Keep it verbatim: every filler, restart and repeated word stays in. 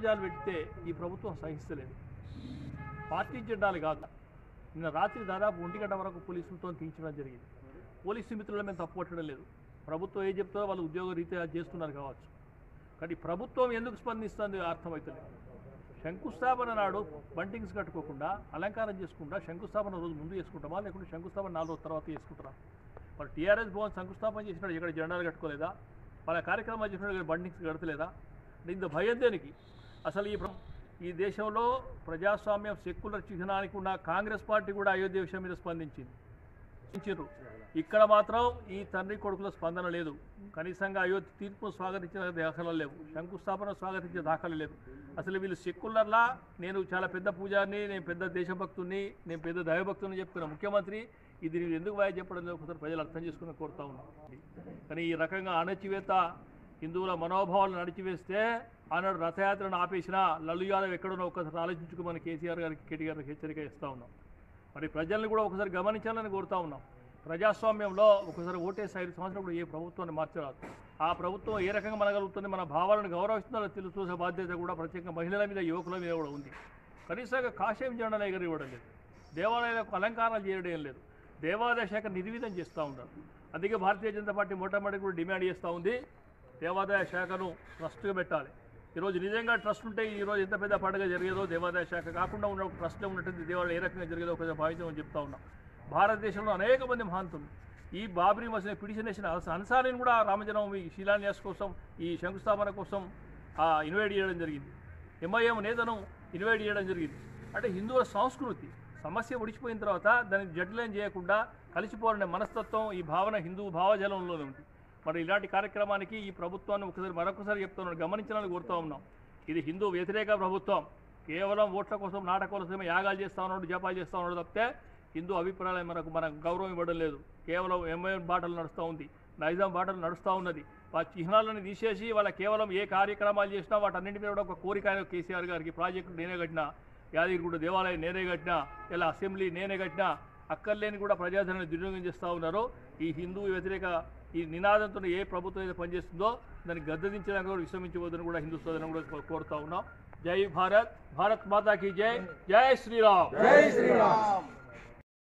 శిరోజాలు పెడితే ఈ ప్రభుత్వం సహిస్తలేదు. పార్టీ జెండాలు కాక నిన్న రాత్రి దాదాపు ఒంటి గంట వరకు పోలీసులతో తీయించడం జరిగింది. పోలీసు మిత్రుల మేము తప్పు పట్టడం లేదు. ప్రభుత్వం ఏం చెప్తారో వాళ్ళు ఉద్యోగ రీత్యా చేస్తున్నారు కావచ్చు, కానీ ప్రభుత్వం ఎందుకు స్పందిస్తుంది అర్థమవుతలేదు. శంకుస్థాపన నాడు బంటింగ్స్ కట్టుకోకుండా అలంకారం చేసుకుంటా శంకుస్థాపన రోజు ముందు చేసుకుంటామా, లేకుంటే శంకుస్థాపన నాలుగు రోజుల తర్వాత చేసుకుంటారా? మరి టీఆర్ఎస్ భవన్ శంకుస్థాపన చేసినాడు, ఇక్కడ జెండాలు కట్టుకోలేదా? వాళ్ళ కార్యక్రమాలు చేసినాడు, బంటింగ్స్ కడతలేదా? ఇంత భయం దేనికి? అసలు ఈ ఈ దేశంలో ప్రజాస్వామ్యం సెక్యులర్ చిహ్నానికి ఉన్న కాంగ్రెస్ పార్టీ కూడా అయోధ్య విషయం మీద స్పందించింది. ఇక్కడ మాత్రం ఈ తండ్రి కొడుకుల స్పందన లేదు. కనీసంగా అయోధ్య తీర్పును స్వాగతించిన దాఖలు లేవు, శంకుస్థాపన స్వాగతించే దాఖలు లేదు. అసలు వీళ్ళు సెక్యులర్లా, నేను చాలా పెద్ద పూజారిని, నేను పెద్ద దేశభక్తుని, నేను పెద్ద దైవభక్తుని చెప్పుకున్న ముఖ్యమంత్రి ఇది నేను ఎందుకు వాయి చెప్పడం లేదు, ప్రజలు అర్థం చేసుకుని కోరుతా ఉన్నాం. కానీ ఈ రకంగా అణచివేత హిందువుల మనోభావాలను నడిచివేస్తే ఆనాడు రథయాత్రను ఆపేసిన లల్లు యాదవ్ ఎక్కడో ఒకసారి ఆలోచించుకోమని కేసీఆర్ గారికి కేటీఆర్ గారికి హెచ్చరిక ఇస్తూ ఉన్నాం. మరి ప్రజల్ని కూడా ఒకసారి గమనించాలని కోరుతా ఉన్నాం. ప్రజాస్వామ్యంలో ఒకసారి ఓటేసి ఐదు సంవత్సరాలు కూడా ఏ ప్రభుత్వాన్ని మార్చరాదు. ఆ ప్రభుత్వం ఏ రకంగా మనగలుగుతుంది, మన భావాలను గౌరవిస్తుందో తెలుసుకోవాల్సిన బాధ్యత కూడా ప్రత్యేకంగా మహిళల మీద యువకుల మీద కూడా ఉంది. కనీసంగా కాషాయం జెండాలు ఎగరనివ్వడం లేదు, దేవాలయాలకు అలంకారాలు చేయడం లేదు, దేవాదాయ శాఖ నిర్వీర్యం చేస్తూ ఉన్నారు. అందుకే భారతీయ జనతా పార్టీ మొట్టమొదటి కూడా డిమాండ్ చేస్తూ ఉంది, దేవాదాయ శాఖను ట్రస్ట్గా పెట్టాలి. ఈరోజు నిజంగా ట్రస్ట్ ఉంటే ఈరోజు ఎంత పెద్ద పండుగ జరిగేదో, దేవాదాయ శాఖ కాకుండా ఉన్న ట్రస్ట్లో ఉన్నటువంటి దేవాలయం ఏ రకంగా జరిగేదో ఒకసారి భావించమని చెప్తా ఉన్నాం. భారతదేశంలో అనేక మంది మహాంతులు ఈ బాబ్రీ మసీదు పిటిషన్ వేసిన అన్సారీని కూడా రామజన్మభూమి శిలాన్యాస్ కోసం ఈ శంకుస్థాపన కోసం ఇన్వైట్ చేయడం జరిగింది. ఎంఐఎం నేతను ఇన్వైట్ చేయడం జరిగింది. అంటే హిందువుల సంస్కృతి సమస్య ఒడిచిపోయిన తర్వాత దానికి జడ్లైన్ చేయకుండా కలిసిపోవాలనే మనస్తత్వం ఈ భావన హిందూ భావజాలంలోనే ఉంది. మరి ఇలాంటి కార్యక్రమానికి ఈ ప్రభుత్వాన్ని ఒకసారి మరొకసారి చెప్తున్నాను, గమనించాలని కోరుతూ ఉన్నాం. ఇది హిందూ వ్యతిరేక ప్రభుత్వం, కేవలం ఓట్ల కోసం నాటకాల కోసం యాగాలు చేస్తూ ఉన్నాడు, జపాలు చేస్తూ ఉన్నాడు తప్పితే హిందూ అభిప్రాయాలు మనకు మనకు గౌరవం ఇవ్వడం లేదు. కేవలం ఎంఐఎం బాటలు నడుస్తూ ఉంది, నైజాం బాటలు నడుస్తూ ఉన్నది. ఆ చిహ్నాలను తీసేసి వాళ్ళ కేవలం ఏ కార్యక్రమాలు చేసినా వాటన్నింటి మీద కూడా ఒక కోరిక కేసీఆర్ గారికి ప్రాజెక్టు నేనే కట్టినా, యాదగిరిగుట్ట దేవాలయం నేనే కట్టినా, ఇలా అసెంబ్లీ నేనే కట్టినా, అక్కర్లేని కూడా ప్రజాధనాన్ని దుర్వినియోగం చేస్తూ ఉన్నారో ఈ హిందూ వ్యతిరేక ఈ నినాదంతో ఏ ప్రభుత్వం అయితే పనిచేస్తుందో దాన్ని గద్దదించడానికి కూడా విశ్రమించవద్దని కూడా హిందూ సోదరులను కూడా కోరుతా ఉన్నాం. జై భారత్, భారత్ మాతాకి జై, జై శ్రీరామ్, జై శ్రీరామ్.